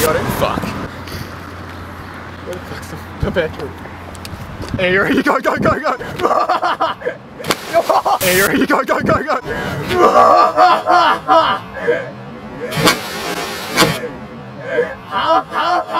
You got it? Fuck. Where the fuck's the bathroom? Hey, you go! Hey, you go!